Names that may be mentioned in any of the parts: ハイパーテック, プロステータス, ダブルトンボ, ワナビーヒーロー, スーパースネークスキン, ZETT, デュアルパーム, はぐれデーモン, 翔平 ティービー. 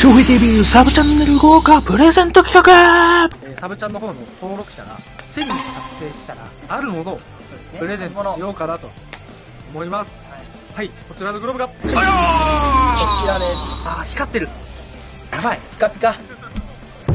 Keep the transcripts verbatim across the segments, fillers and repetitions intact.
翔平 ティービー サブチャンネル豪華プレゼント企画、えー、サブチャンの方の登録者がせんにん達成したらあるものをプレゼントしようかなと思います。はい、はい、そちらのグローブがこちらです。あー、光ってる、やばい、ピカピカ。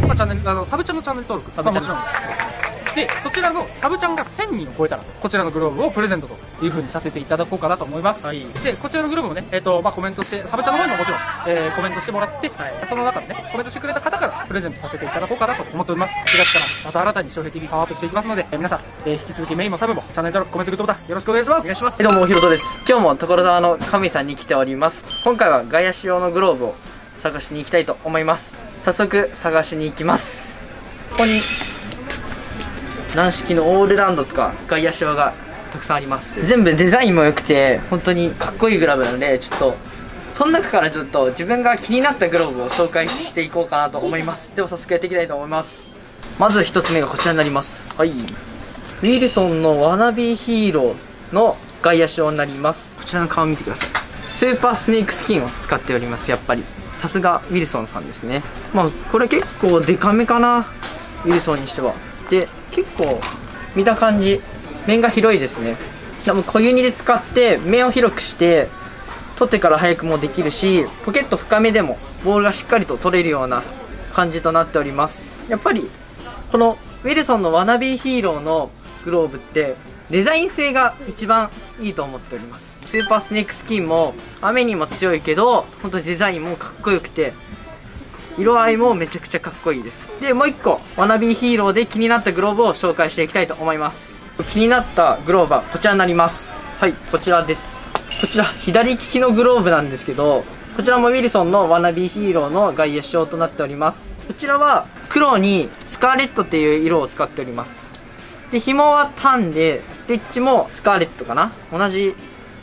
まあ、チャンネル、あのサブチャンのチャンネル登録、サブチャン、まあ、もちろんです。でそちらのサブチャンがせんにんを超えたらこちらのグローブをプレゼントという風にさせていただこうかなと思います、はい、でこちらのグローブもね、えーとまあ、コメントして、サブチャンの方にももちろん、えー、コメントしてもらって、はい、その中でねコメントしてくれた方からプレゼントさせていただこうかなと思っております。しがつからまた新たに翔平 ティービー パワーアップしていきますので、えー、皆さん、えー、引き続きメインもサブもチャンネル登録、コメント、グッドボタンよろしくお願いします。お願いします。どうも、ひろとです。今日も所沢の神さんに来ております。今回は外野手用のグローブを探しに行きたいと思います。早速探しに行きます。ここに軟式のオールラウンドとか外野手用がたくさんあります。全部デザインも良くて本当にかっこいいグラブなので、ちょっとその中からちょっと自分が気になったグローブを紹介していこうかなと思います。では早速やっていきたいと思います。まずひとつめがこちらになります。はい、ウィルソンのワナビーヒーローの外野手用になります。こちらの顔見てください。スーパースネークスキンを使っております。やっぱりさすがウィルソンさんですね。まあこれ結構デカめかな、ウィルソンにしては。で結構見た感じ面が広いですね。でも小指で使って面を広くして取ってから早くもできるし、ポケット深めでもボールがしっかりと取れるような感じとなっております。やっぱりこのウィルソンのワナビーヒーローのグローブってデザイン性が一番いいと思っております。スーパースネークスキンも雨にも強いけど本当にデザインもかっこよくて色合いもめちゃくちゃかっこいいです。でもういっこワナビーヒーローで気になったグローブを紹介していきたいと思います。気になったグローブはこちらになります。はい、こちらです。こちら左利きのグローブなんですけど、こちらもウィルソンのワナビーヒーローの外野手用となっております。こちらは黒にスカーレットっていう色を使っております。で紐はタンでステッチもスカーレットかな、同じ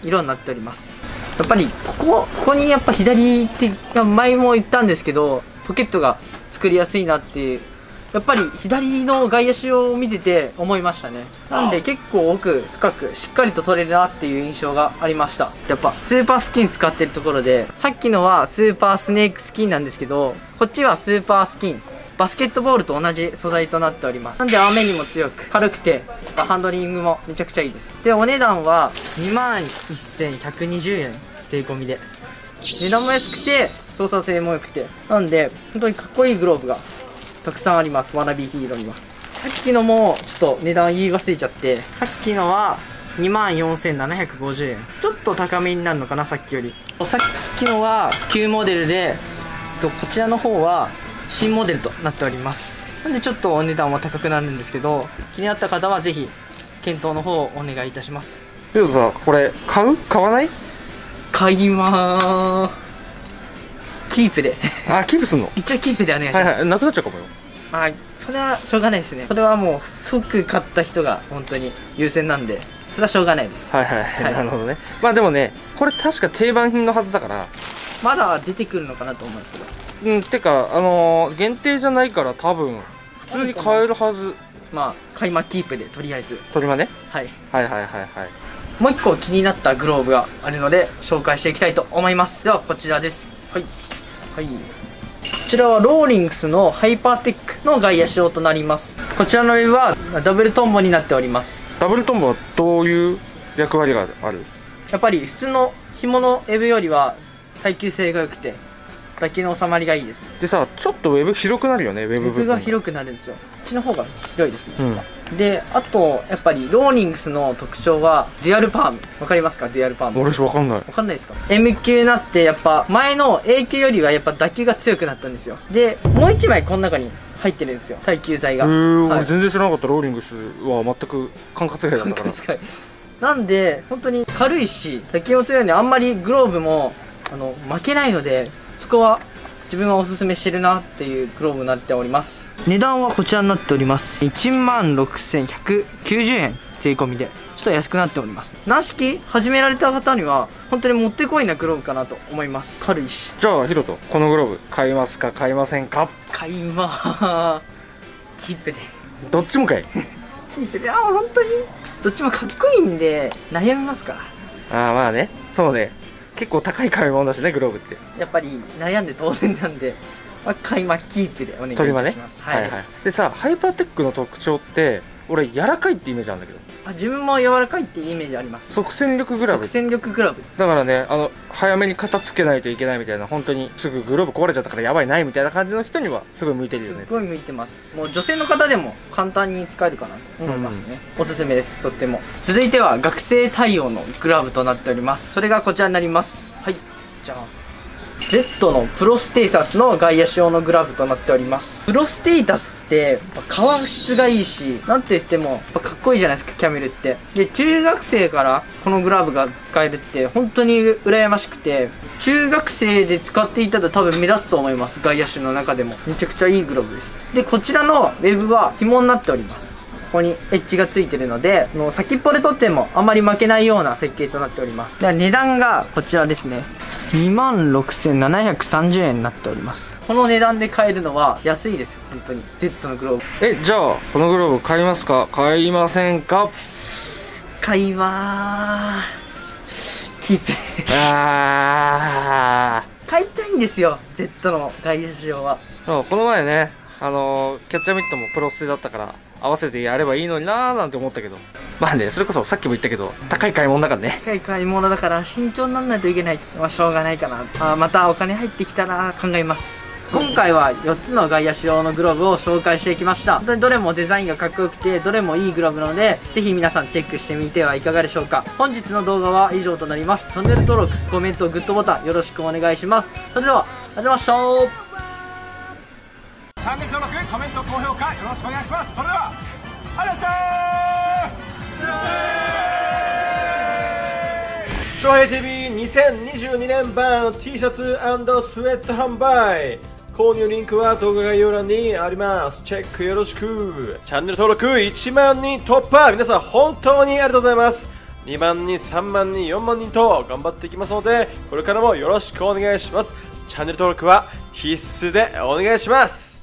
色になっております。やっぱりここここにやっぱ左手が前も言ったんですけどポケットが作りやすいなっていう、やっぱり左の外野手を見てて思いましたね。なんで結構奥深くしっかりと取れるなっていう印象がありました。やっぱスーパースキン使ってるところで、さっきのはスーパースネークスキンなんですけど、こっちはスーパースキン、バスケットボールと同じ素材となっております。なんで雨にも強く軽くてハンドリングもめちゃくちゃいいです。でお値段は にまんせんひゃくにじゅう 円税込みで、値段も安くて操作性も良くて、なんで本当にかっこいいグローブがたくさんあります。ワナビーヒーローにはさっきのもちょっと値段言い忘れちゃって、さっきのは にまんよんせんななひゃくごじゅう 円、ちょっと高めになるのかな、さっきより。さっきのは旧モデルで、こちらの方は新モデルとなっております。なんでちょっとお値段は高くなるんですけど、気になった方はぜひ検討の方をお願いいたします。ヒロトさん、これ買う買わない？買いまーす。キープであ、キープすんの？一応キープでお願いします。はいはい、なくなっちゃうかもよ。まあそれはしょうがないですね。それはもう即買った人が本当に優先なんで、それはしょうがないです。はいはい、はい、なるほどね。まあでもね、これ確か定番品のはずだからまだ出てくるのかなと思うんですけど、うん、てかあのー、限定じゃないから多分普通に買えるはず。まあ買いまキープでとりあえず取りまね、はい、はいはいはいはい。もういっこ気になったグローブがあるので紹介していきたいと思います。ではこちらです。はい、はい、こちらはローリングスのハイパーテックの外野手用となります。こちらのウェブはダブルトンボになっております。ダブルトンボはどういう役割がある？やっぱり普通の紐のウェブよりは耐久性が良くて打球の収まりがいいです、ね、でさ、ちょっとウェブ広くなるよね。ウェブ部分が広くなるんですよ。こっちの方が広いですね、うん、であとやっぱりローリングスの特徴はデュアルパーム、わかりますか？デュアルパーム、俺しわかんない。わかんないですか？ M 級になってやっぱ前の A 級よりはやっぱ打球が強くなったんですよ。でもういちまいこの中に入ってるんですよ、耐久剤が。へー、はい、俺全然知らなかった。ローリングスは全く管轄外だったから。管轄外なんで本当に軽いし打球も強いんで、あんまりグローブもあの負けないので、そこは自分はおすすめしてるなっていうグローブになっております。値段はこちらになっております。 いちまんろくせんひゃくきゅうじゅう 円税込みでちょっと安くなっております。軟式始められた方には本当にもってこいなグローブかなと思います。軽いし。じゃあヒロト、このグローブ買いますか買いませんか？買いまーす。キープで。どっちもかいキープで。あ、本当にどっちもかっこいいんで悩みますから。ああまあね、そうね、結構高い買い物だしね、グローブってやっぱり悩んで当然なんで、まあ、買い間キープでお願いします。はい、はい、でさ、ハイパーテックの特徴って俺柔らかいってイメージなんだけど、あ、自分も柔らかいってイメージあります、ね、即戦力グラブ、即戦力グラブだからね、あの早めに片付けないといけないみたいな、本当にすぐグローブ壊れちゃったからやばいないみたいな感じの人にはすごい向いてるよね。すごい向いてます。もう女性の方でも簡単に使えるかなと思いますね、うん、おすすめです、とっても。続いては学生対応のグラブとなっております。それがこちらになります。はい、じゃあゼット のプロステータスの外野手用のグラブとなっております。プロステータスって革質がいいし、なんて言ってもやっぱかっこいいじゃないですか、キャメルって。で、中学生からこのグラブが使えるって本当に羨ましくて、中学生で使っていたら多分目立つと思います。外野手の中でもめちゃくちゃいいグラブです。で、こちらのウェブは紐になっております。ここにエッジがついてるので、もう先っぽで取ってもあまり負けないような設計となっております。では値段がこちらですね、にまんろくせんななひゃくさんじゅうえんになっております。この値段で買えるのは安いですよ、本当に ゼット のグローブ。え、じゃあこのグローブ買いますか、買いませんか？買いまーキープあー買いたいんですよ、 ゼット の外野手用は。この前ね、あのー、キャッチャーミットもプロステだったから合わせてやればいいのになーなんて思ったけど、まあね、それこそさっきも言ったけど、うん、高い買い物だからね、高い買い物だから慎重にならないといけない、まあ、しょうがないかな。あ、またお金入ってきたら考えます。今回はよっつの外野手用のグローブを紹介していきました。本当にどれもデザインがかっこよくて、どれもいいグローブなので、ぜひ皆さんチェックしてみてはいかがでしょうか。本日の動画は以上となります。チャンネル登録、コメント、グッドボタンよろしくお願いします。それではありがとうございました。チャンネル登録、コメント、高評価よろしくお願いします。それでは、ありがとうございました。翔平 ティーブイ にせんにじゅうにねん版 T シャツ&スウェット販売。購入リンクは動画概要欄にあります。チェックよろしく。チャンネル登録いちまんにん突破。皆さん本当にありがとうございます。にまんにん、さんまんにん、よんまんにんと頑張っていきますので、これからもよろしくお願いします。チャンネル登録は必須でお願いします。